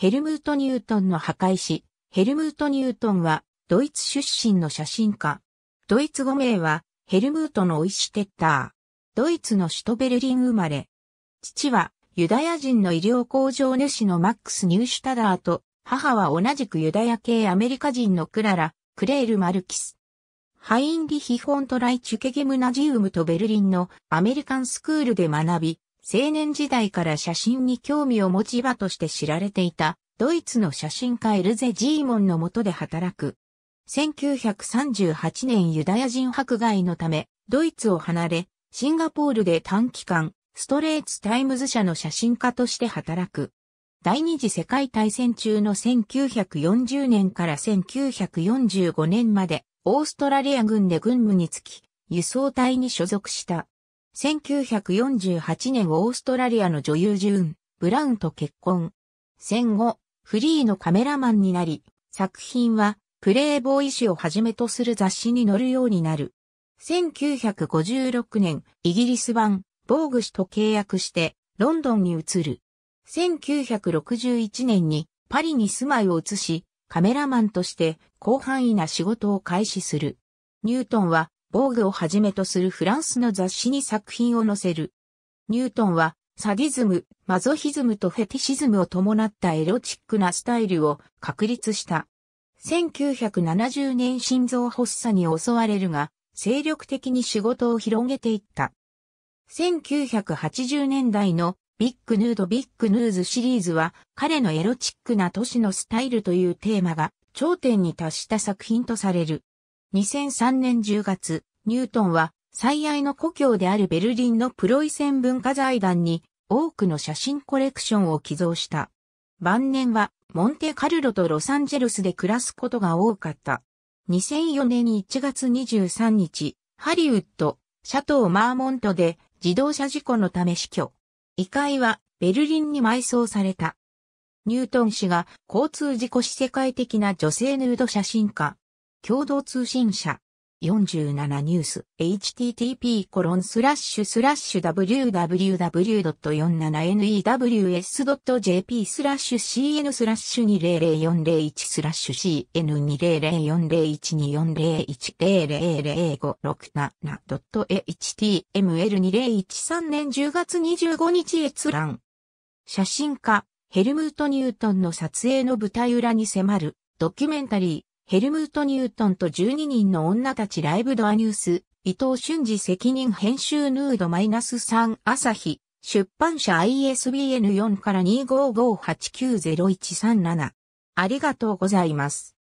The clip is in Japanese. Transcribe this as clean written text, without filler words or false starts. ヘルムート・ニュートンの墓石。ヘルムート・ニュートンはドイツ出身の写真家。ドイツ語名はヘルムートのオイシュテッター。ドイツの首都ベルリン生まれ。父はユダヤ人の医療工場主のマックス・ニューシュタダーと、母は同じくユダヤ系アメリカ人のクララ・クレール・マルキス。ハインリヒ・フォントライチュケ・ゲムナジウムとベルリンのアメリカンスクールで学び、青年時代から写真に興味を持ち場として知られていた、ドイツの写真家エルゼ・ジーモンの下で働く。1938年ユダヤ人迫害のため、ドイツを離れ、シンガポールで短期間、ストレーツ・タイムズ社の写真家として働く。第二次世界大戦中の1940年から1945年まで、オーストラリア軍で軍務に就き、輸送隊に所属した。1948年オーストラリアの女優ジューン・ブラウンと結婚。戦後、フリーのカメラマンになり、作品はプレイボーイ誌をはじめとする雑誌に載るようになる。1956年、イギリス版、ボーグ誌と契約して、ロンドンに移る。1961年にパリに住まいを移し、カメラマンとして広範囲な仕事を開始する。ニュートンは、ボーグをはじめとするフランスの雑誌に作品を載せる。ニュートンは、サディズム、マゾヒズムとフェティシズムを伴ったエロチックなスタイルを確立した。1970年心臓発作に襲われるが、精力的に仕事を広げていった。1980年代のビッグヌード・ビッグヌーズシリーズは、彼のエロチックな都市のスタイルというテーマが頂点に達した作品とされる。2003年10月、ニュートンは最愛の故郷であるベルリンのプロイセン文化財団に多くの写真コレクションを寄贈した。晩年はモンテカルロとロサンゼルスで暮らすことが多かった。2004年1月23日、ハリウッド、シャトー・マーモントで自動車事故のため死去。遺体はベルリンに埋葬された。ニュートン氏が交通事故死世界的な女性ヌード写真家。共同通信社47ニュース http://www.47-news/cn/20040401/20040120040120040127.html 2013年10月25日閲覧。写真家ヘルムート・ニュートンの撮影の舞台裏に迫るドキュメンタリーヘルムート・ニュートンと12人の女たちライブドアニュース、伊藤俊二責任編集ヌード -3 朝日、出版社 ISBN 4-255890137。ありがとうございます。